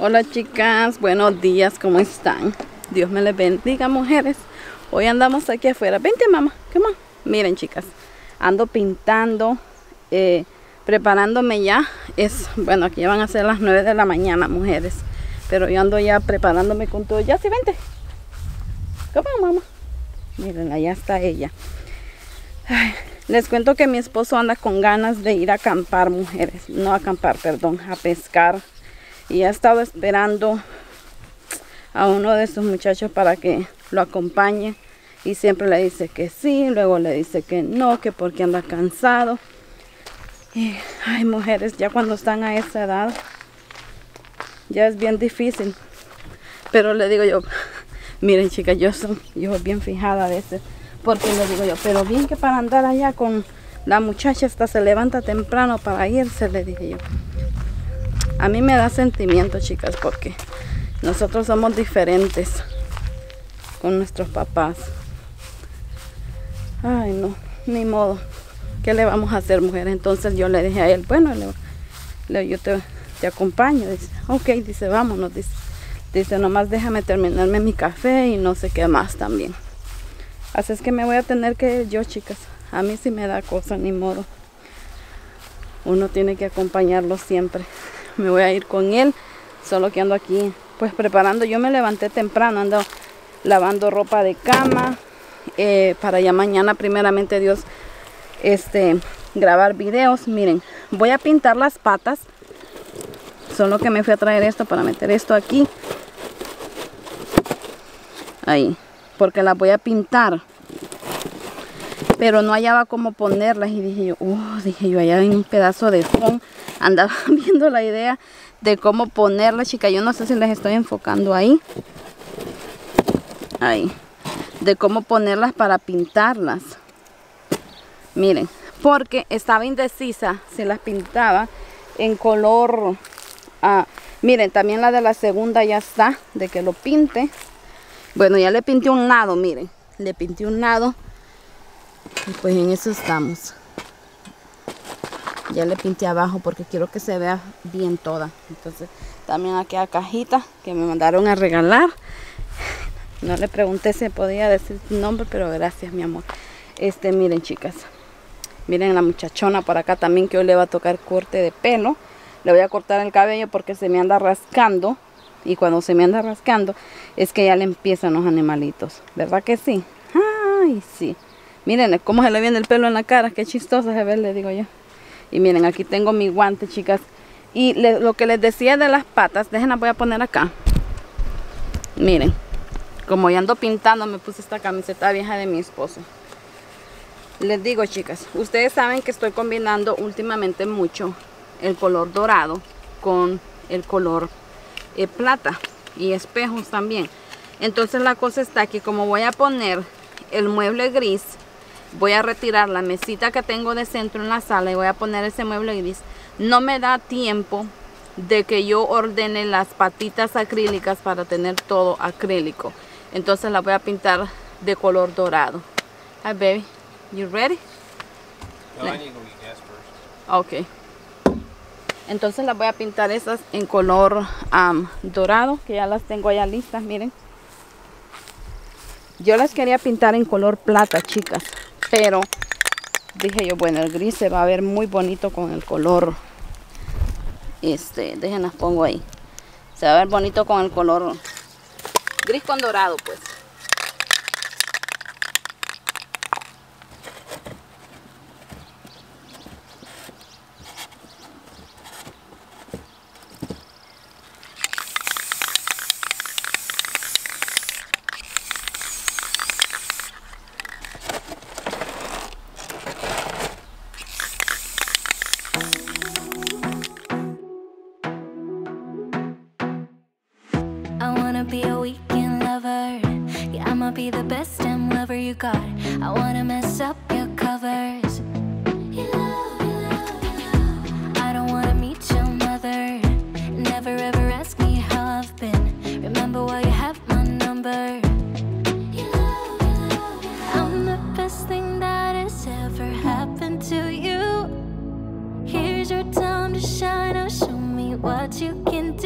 Hola chicas, buenos días, ¿cómo están? Dios me les bendiga, mujeres. Hoy andamos aquí afuera. Vente, mamá, ¿qué más? Miren, chicas, ando pintando, preparándome ya. Bueno, aquí ya van a ser las 9 de la mañana, mujeres. Pero yo ando ya preparándome con todo. Ya, sí, vente. ¿Qué más, mamá? Miren, allá está ella. Ay, les cuento que mi esposo anda con ganas de ir a acampar, mujeres. No acampar, perdón, a pescar. Y ha estado esperando a uno de estos muchachos para que lo acompañe. Y siempre le dice que sí, luego le dice que no, que porque anda cansado. Y, ay, mujeres, ya cuando están a esa edad, ya es bien difícil. Pero le digo yo, miren chicas, yo soy bien fijada a veces. Porque le digo yo, pero bien que para andar allá con la muchacha hasta se levanta temprano para irse, le dije yo. A mí me da sentimiento, chicas, porque nosotros somos diferentes con nuestros papás. Ay, no, ni modo. ¿Qué le vamos a hacer, mujer? Entonces yo le dije a él, bueno, yo te acompaño. Dice, ok, dice, vámonos. Dice, nomás déjame terminarme mi café y no sé qué más también. Así es que me voy a tener que ir yo, chicas. A mí sí me da cosa, ni modo. Uno tiene que acompañarlo siempre. Me voy a ir con él, solo que ando aquí pues preparando. Yo me levanté temprano, ando lavando ropa de cama para ya mañana, primeramente Dios, grabar videos. Miren, voy a pintar las patas, solo que me fui a traer esto para meter esto aquí. Ahí, porque las voy a pintar. Pero no hallaba cómo ponerlas y dije yo, allá en un pedazo de fondo andaba viendo la idea de cómo ponerlas, chicas. Yo no sé si les estoy enfocando ahí. Ahí. De cómo ponerlas para pintarlas. Miren, porque estaba indecisa si las pintaba en color. Miren, también la de la segunda ya está, de que lo pinte. Bueno, ya le pinté un lado, miren. Le pinté un lado. Y pues en eso estamos. Ya le pinté abajo porque quiero que se vea bien toda. Entonces también aquí la cajita que me mandaron a regalar. No le pregunté si podía decir tu nombre, pero gracias, mi amor. Miren, chicas. Miren la muchachona por acá también, que hoy le va a tocar corte de pelo. Le voy a cortar el cabello porque se me anda rascando. Y cuando se me anda rascando es que ya le empiezan los animalitos. ¿Verdad que sí? Ay, sí. Miren cómo se le viene el pelo en la cara. Qué chistosa se ve, le digo yo. Y miren, aquí tengo mi guante, chicas. Y lo que les decía de las patas, déjenlas, voy a poner acá. Miren, como ya ando pintando, me puse esta camiseta vieja de mi esposo. Les digo, chicas, ustedes saben que estoy combinando últimamente mucho el color dorado con el color plata y espejos también. Entonces la cosa está que como voy a poner el mueble gris, voy a retirar la mesita que tengo de centro en la sala y voy a poner ese mueble gris. No me da tiempo de que yo ordene las patitas acrílicas para tener todo acrílico. Entonces las voy a pintar de color dorado. Hi baby, you ready? No, I need to get gas first. Ok. Entonces las voy a pintar esas en color dorado, que ya las tengo allá listas, miren. Yo las quería pintar en color plata, chicas. Pero dije yo, bueno, el gris se va a ver muy bonito con el color. Déjenlas pongo ahí. Se va a ver bonito con el color gris con dorado, pues. Be a weekend lover, yeah, I'ma be the best damn lover you got. I wanna mess up your covers. You love, you love, you love. I don't wanna meet your mother. Never ever ask me how I've been. Remember why you have my number. You love, you love, you love. I'm the best thing that has ever happened to you. Here's your time to shine. Now show me what you can do.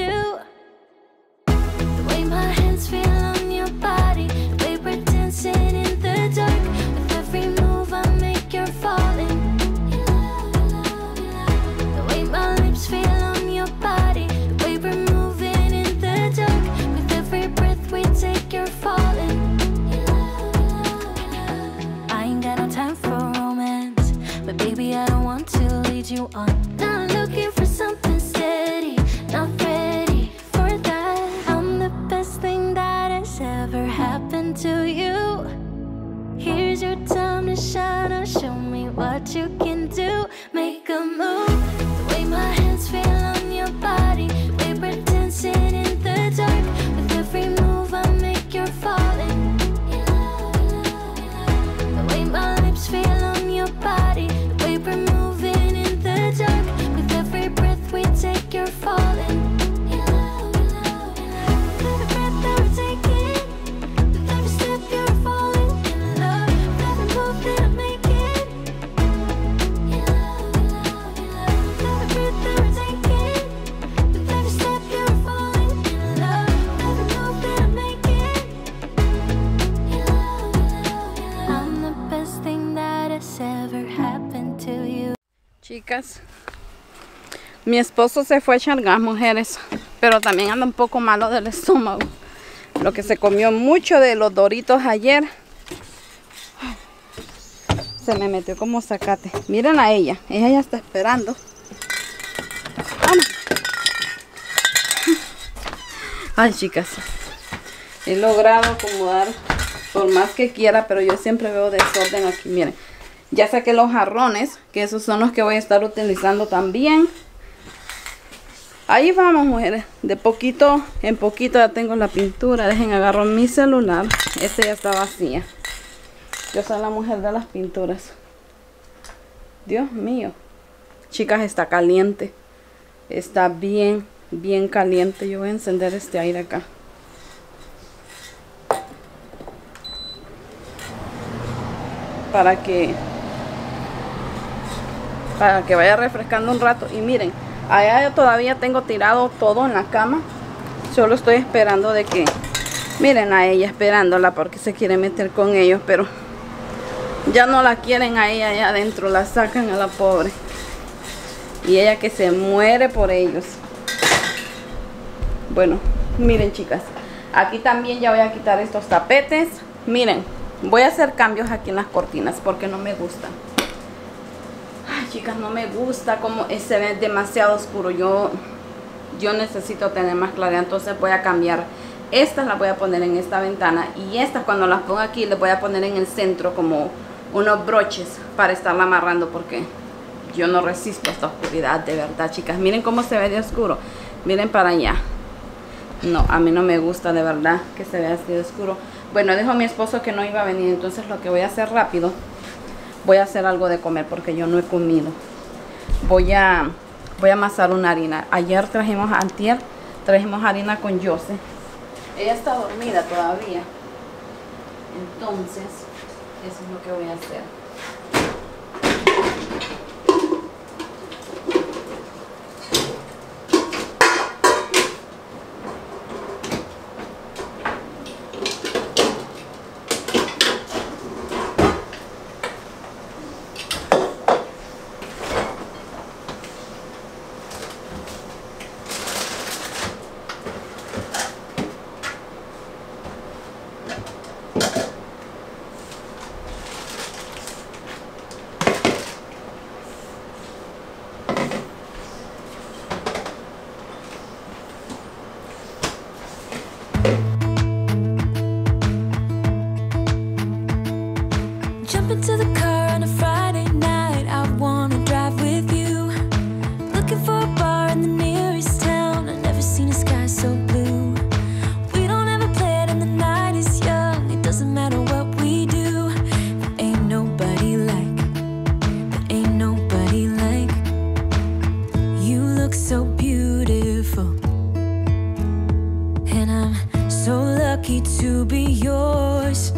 chicas. Mi esposo se fue a chargar, mujeres, pero también anda un poco malo del estómago. Lo que se comió mucho de los Doritos ayer, se me metió como zacate. Miren a ella, ella ya está esperando. Vamos. Ay, chicas, he logrado acomodar por más que quiera, pero yo siempre veo desorden aquí. Miren, ya saqué los jarrones, que esos son los que voy a estar utilizando también. Ahí vamos, mujeres, de poquito en poquito. Ya tengo la pintura. Dejen, agarro mi celular. Este ya está vacía. Yo soy la mujer de las pinturas. Dios mío. Chicas, está caliente. Está bien, bien caliente. Yo voy a encender este aire acá. Para que vaya refrescando un rato. Y miren, allá yo todavía tengo tirado todo en la cama. Solo estoy esperando de que... Miren a ella esperándola porque se quiere meter con ellos. Pero ya no la quieren a ella allá adentro. La sacan a la pobre. Y ella que se muere por ellos. Bueno, miren, chicas. Aquí también ya voy a quitar estos tapetes. Miren, voy a hacer cambios aquí en las cortinas porque no me gustan. Chicas, no me gusta como se ve demasiado oscuro. Yo necesito tener más claridad. Entonces voy a cambiar. Estas las voy a poner en esta ventana. Y estas, cuando las ponga aquí, les voy a poner en el centro como unos broches para estarla amarrando, porque yo no resisto esta oscuridad, de verdad, chicas. Miren cómo se ve de oscuro. Miren para allá. No, a mí no me gusta, de verdad, que se vea así de oscuro. Bueno, dijo mi esposo que no iba a venir. Entonces lo que voy a hacer rápido, voy a hacer algo de comer porque yo no he comido. Voy a amasar una harina. Ayer antier trajimos harina con Jose. Ella está dormida todavía. Entonces, eso es lo que voy a hacer. To be yours.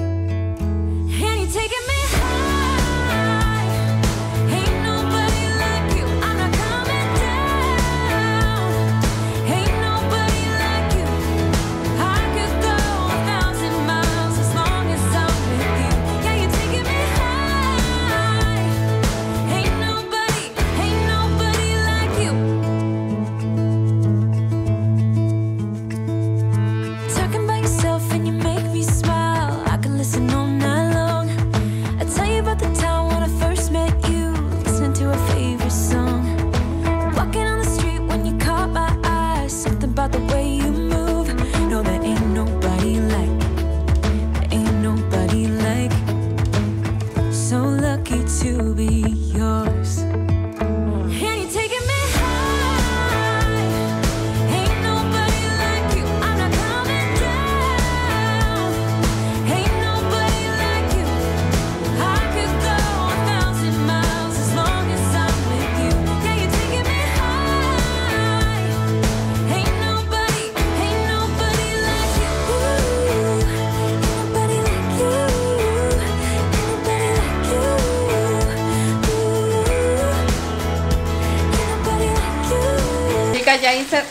Ya hice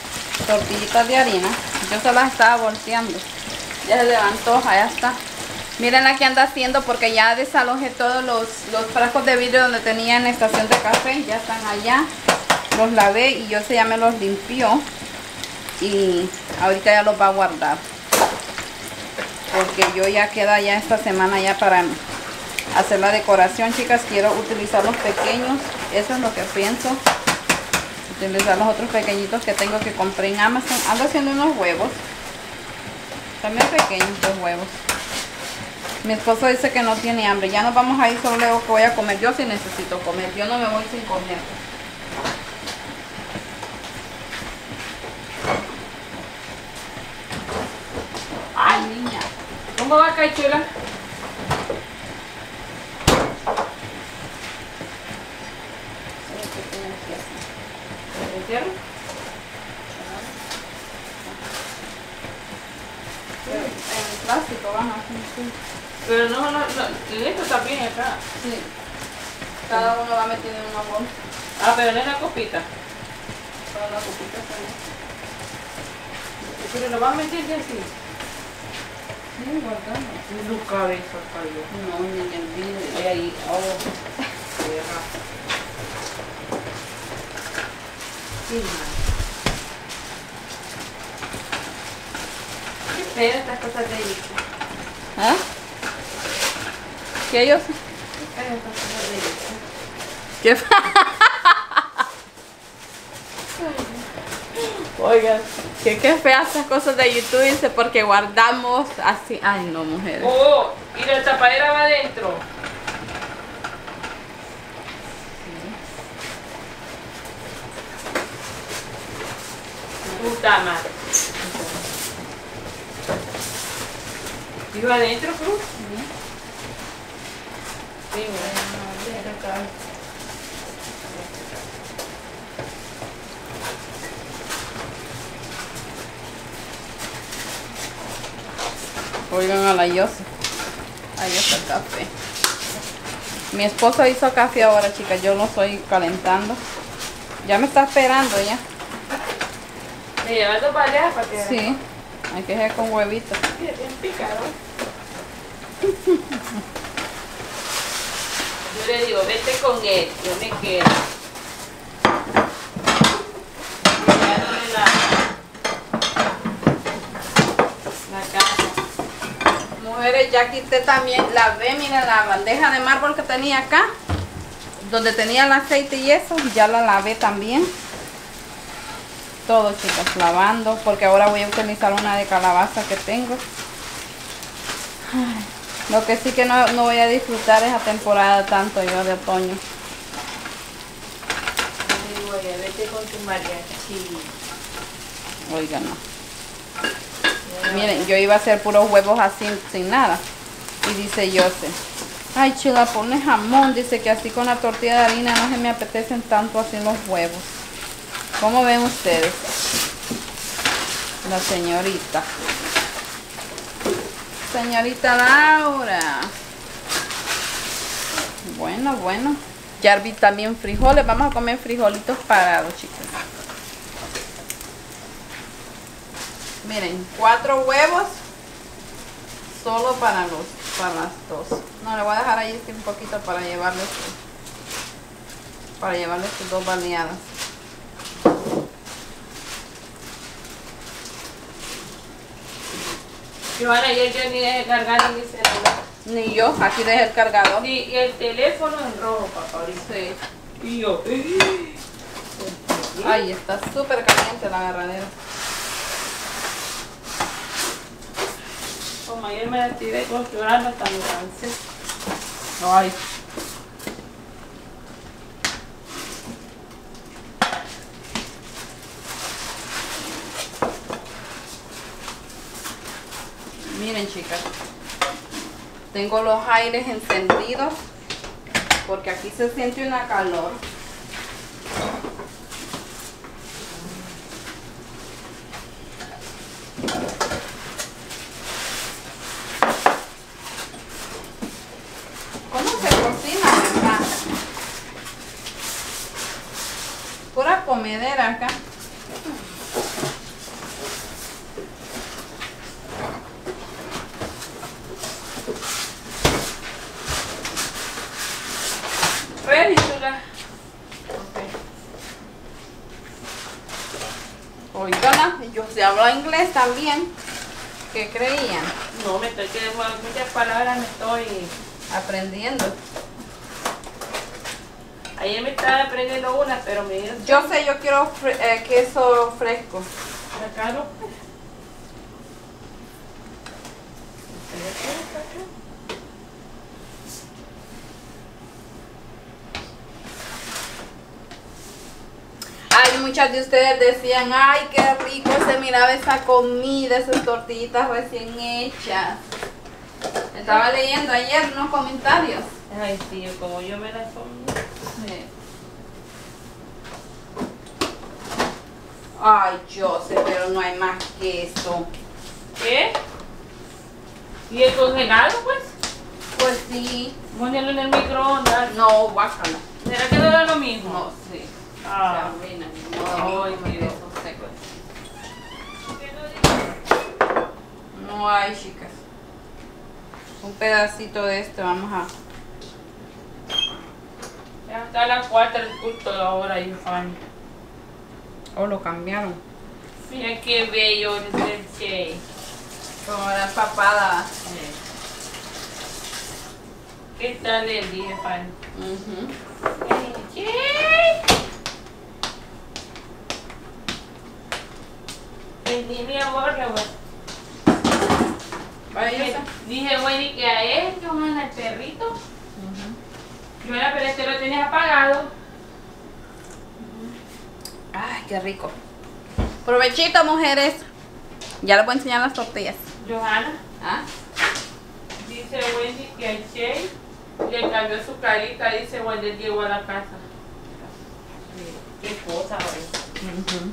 tortillitas de harina. Yo se las estaba volteando. Ya se levantó, allá está. Miren la que anda haciendo, porque ya desalojé todos los frascos de vidrio donde tenía en la estación de café. Ya están allá. Los lavé y yo ya me los limpió. Y ahorita ya los va a guardar, porque yo ya queda ya esta semana ya para hacer la decoración, chicas. Quiero utilizar los pequeños, eso es lo que pienso, utilizar los otros pequeñitos que tengo, que compré en Amazon. Ando haciendo unos huevos, también pequeños, los huevos. Mi esposo dice que no tiene hambre, ya nos vamos a ir, solo luego que voy a comer. Yo sí necesito comer, yo no me voy sin comer. Ay, niña, ¿cómo va acá, chula? Pero no, esto está bien acá. Sí. Cada uno va metido en una bolsa. Ah, pero no es la copita. Pero la copita también. Pero lo vas a meter de así. Sí, guardando. No cabe esa calle. No, ni en el vidrio. Y ahí, sí, qué feo estas cosas de ellos. ¿Ah? ¿Qué ellos? Qué feo estas cosas de ellos. Qué feo. Oigan, qué feas estas cosas de YouTube, dice, porque guardamos así. Ay, no, mujeres. Oh, y la tapadera va adentro. Puta madre. ¿Iba adentro, Cruz? Sí, mira. Oigan a la Yosa. Ahí está el café. Mi esposo hizo café ahora, chicas. Yo lo estoy calentando. Ya me está esperando ya. ¿Me llevas dos baleas para que? Sí, hay que hacer con huevitos. Bien picado. Yo le digo, vete con él, yo me quedo. Mirándole la casa. Mujeres, ya quité también, lavé, miren la bandeja de mármol que tenía acá, donde tenía el aceite y eso, ya la lavé también. Todo, chicas, lavando, porque ahora voy a utilizar una de calabaza que tengo. Ay, lo que sí que no voy a disfrutar esa temporada tanto yo de otoño. Ay, voy a verte con tu mariachi. Oigan, no. Miren, yo iba a hacer puros huevos así, sin nada. Y dice José, ay, chula, ponle jamón. Dice que así con la tortilla de harina no se me apetecen tanto así los huevos. ¿Cómo ven ustedes? La señorita. Señorita Laura. Bueno, bueno. Ya herví también frijoles. Vamos a comer frijolitos parados, chicos. Miren, 4 huevos. Solo para las dos. No, le voy a dejar ahí un poquito para llevarles. Para llevarles sus 2 baleadas. Joana, ayer yo ni dejé cargar ni mi celular. Ni yo, aquí dejé el cargador. Sí, y el teléfono en rojo, papá, ahorita. Sí. Y yo. Ay, está súper caliente la agarradera. Como ayer me la tiré con llorando hasta mi francés. Ay. Miren, chicas, tengo los aires encendidos porque aquí se siente una calor. ¿Cómo se cocina, verdad? Pura comedera acá. Oígala, yo sé hablar inglés también. ¿Qué creían? No, me estoy quedando, muchas palabras me estoy aprendiendo. Ayer me estaba aprendiendo una, pero me dijeron... Yo sé, yo quiero queso fresco. ¿Para acá no? Ay, muchas de ustedes decían, ay, qué rico se miraba esa comida, esas tortillitas recién hechas. Estaba leyendo ayer unos comentarios. Ay, tío, como yo me las pongo. Sí. Ay, yo sé, pero no hay más que eso. ¿Qué? ¿Y el congelado, pues? Pues sí. Póngalo en el microondas. No, guácala. ¿Será que no es lo mismo? No, sí. Ah, mira, no, mire, eso seco. No hay, chicas. Un pedacito de esto, vamos a... Ya está a las 4 el culto de ahora, Infani. Oh, lo cambiaron. Mira qué bello el che. Como la papada. Sí. ¿Qué tal el día, Infani? Vendí mi amor, la güey. Dije, güey, que a él, que uno el perrito. Yo era, pero este lo tenías apagado. Ay, qué rico. Provechito, mujeres. Ya les voy a enseñar las tortillas. Johanna. ¿Ah? Dice Wendy que a Che le cambió su carita, dice Wendy llegó a la casa. Sí. Qué cosa, güey.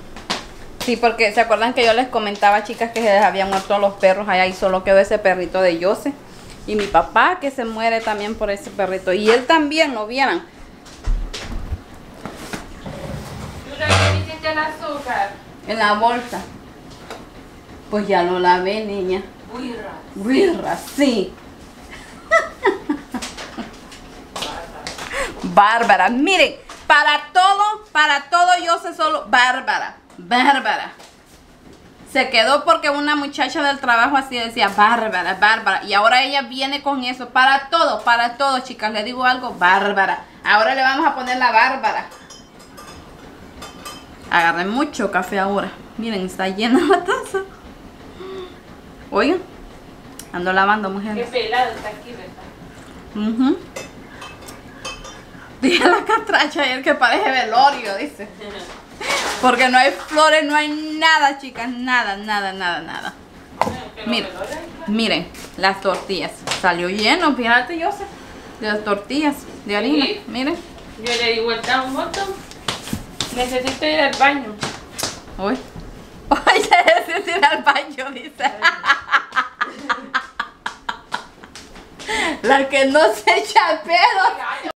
Sí, porque se acuerdan que yo les comentaba, chicas, que se les habían muerto los perros allá y solo quedó ese perrito de Jose. Y mi papá que se muere también por ese perrito. Y él también, ¿no vieran? ¿Tú le metiste el azúcar? En la bolsa. Pues ya lo lavé, niña. Guirra. Guirra, sí. Bárbara. Miren, para todo yo sé solo Bárbara. Bárbara. Se quedó porque una muchacha del trabajo así decía, Bárbara, Bárbara. Y ahora ella viene con eso. Para todo, chicas. Le digo algo, Bárbara. Ahora le vamos a poner la Bárbara. Agarré mucho café ahora. Miren, está llena la taza. Oigan, ando lavando, mujeres. Qué pelado está aquí, ¿verdad? Dije la catracha ayer que parece velorio, dice. Porque no hay flores, no hay nada, chicas, nada. Miren, miren las tortillas. Salió lleno, fíjate, yo sé, de las tortillas de harina, sí. Miren. Yo le di vuelta un montón. Necesito ir al baño. Uy. Ay, necesito ir al baño, dice. La que no se echa pedo.